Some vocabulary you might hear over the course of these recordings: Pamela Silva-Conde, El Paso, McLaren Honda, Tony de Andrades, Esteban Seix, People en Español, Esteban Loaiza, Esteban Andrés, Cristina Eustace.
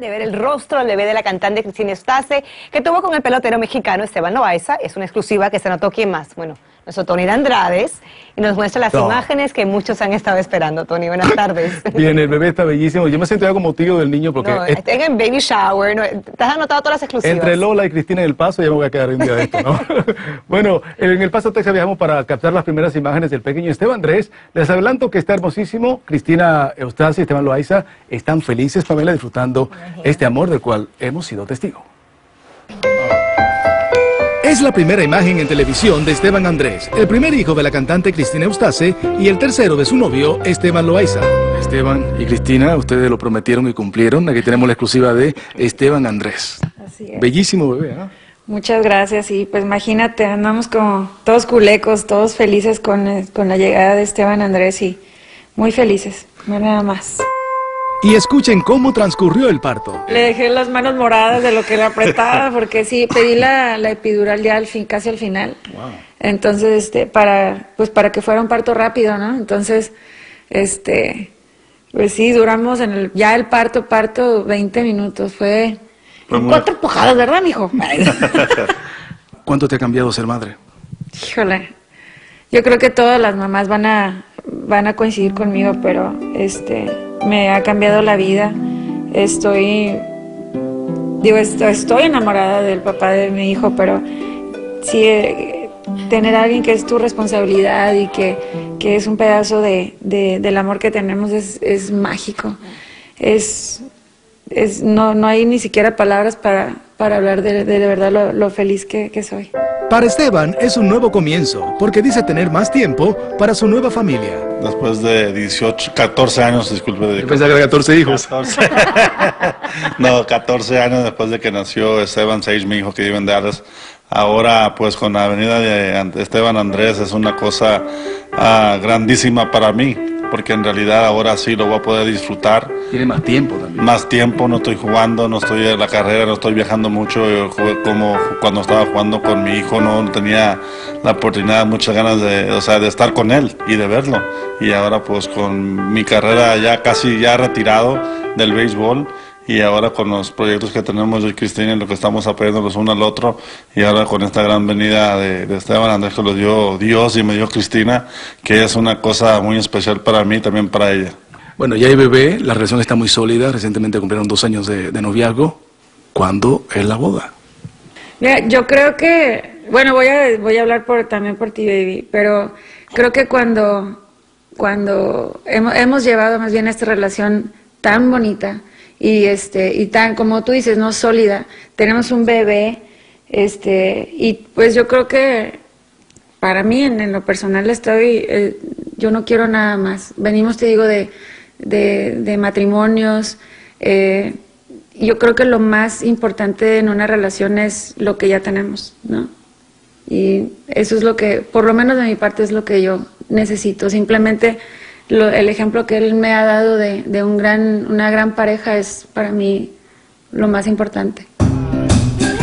de ver el rostro al bebé de la cantante Cristina Eustace, que tuvo con el pelotero mexicano Esteban Loaiza. Es una exclusiva que se anotó. ¿Quién más? Bueno, nuestro Tony de Andrades, y nos muestra las imágenes que muchos han estado esperando. Tony, buenas tardes. Bien, el bebé está bellísimo. Yo me sentía como tío del niño porque... No, estén en baby shower. No, ¿te has anotado todas las exclusivas? Entre Lola y Cristina en El Paso, ya me voy a quedar un día de esto, ¿no? Bueno, en El Paso, Texas, viajamos para captar las primeras imágenes del pequeño Esteban Andrés. Les adelanto que está hermosísimo. Cristina Eustace y Esteban Loaiza están felices, Pamela, disfrutando este amor del cual hemos sido testigos. Es la primera imagen en televisión de Esteban Andrés, el primer hijo de la cantante Cristina Eustace y el tercero de su novio, Esteban Loaiza. Esteban y Cristina, ustedes lo prometieron y cumplieron. Aquí tenemos la exclusiva de Esteban Andrés. Así es. Bellísimo bebé, ¿no? Muchas gracias. Y pues imagínate, andamos como todos culecos, todos felices con la llegada de Esteban Andrés y muy felices, no nada más. Y escuchen cómo transcurrió el parto. Le dejé las manos moradas de lo que le apretaba, porque sí, pedí la epidural ya al fin, casi al final. Wow. Entonces, para que fuera un parto rápido, ¿no? Entonces, pues sí, duramos en el parto, 20 minutos. Fue 4 empujadas, ¿verdad, mijo? ¿Cuánto te ha cambiado ser madre? Híjole, yo creo que todas las mamás van a coincidir conmigo, pero me ha cambiado la vida. Estoy enamorada del papá de mi hijo, pero sí, tener a alguien que es tu responsabilidad y que es un pedazo del amor que tenemos es mágico. No hay ni siquiera palabras para hablar de verdad lo feliz que soy. Para Esteban es un nuevo comienzo, porque dice tener más tiempo para su nueva familia. Después de 14 años. No, 14 años después de que nació Esteban Seix, mi hijo, que vive en Dallas. Ahora, pues con la venida de Esteban Andrés es una cosa grandísima para mí, porque en realidad ahora sí lo voy a poder disfrutar. Tiene más tiempo también. Más tiempo, no estoy jugando, no estoy en la carrera, no estoy viajando mucho. Yo jugué como cuando estaba jugando con mi hijo, no tenía la oportunidad, muchas ganas de estar con él y de verlo. Y ahora pues con mi carrera ya casi ya retirado del béisbol, y ahora con los proyectos que tenemos yo y Cristina, lo que estamos apoyándonos uno al otro, y ahora con esta gran venida de Esteban Andrés, que lo dio Dios y me dio Cristina, que es una cosa muy especial para mí y también para ella. Bueno, ya hay bebé, la relación está muy sólida, recientemente cumplieron 2 años de noviazgo. ¿Cuándo es la boda? Mira, yo creo que, bueno, voy a hablar también por ti, baby, pero creo que cuando hemos llevado más bien esta relación tan bonita, y tan, como tú dices, no sólida, tenemos un bebé, y pues yo creo que para mí, en lo personal, yo no quiero nada más. Venimos, te digo, de matrimonios. Yo creo que lo más importante en una relación es lo que ya tenemos, ¿no? Y eso es lo que, por lo menos de mi parte, es lo que yo necesito. Simplemente el ejemplo que él me ha dado de una gran pareja es para mí lo más importante.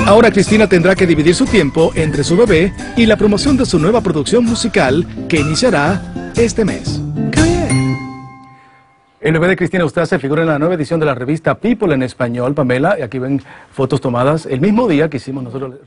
Ahora Cristina tendrá que dividir su tiempo entre su bebé y la promoción de su nueva producción musical que iniciará este mes. El bebé de Cristina Eustace figura en la nueva edición de la revista People en Español, Pamela, y aquí ven fotos tomadas el mismo día que hicimos nosotros.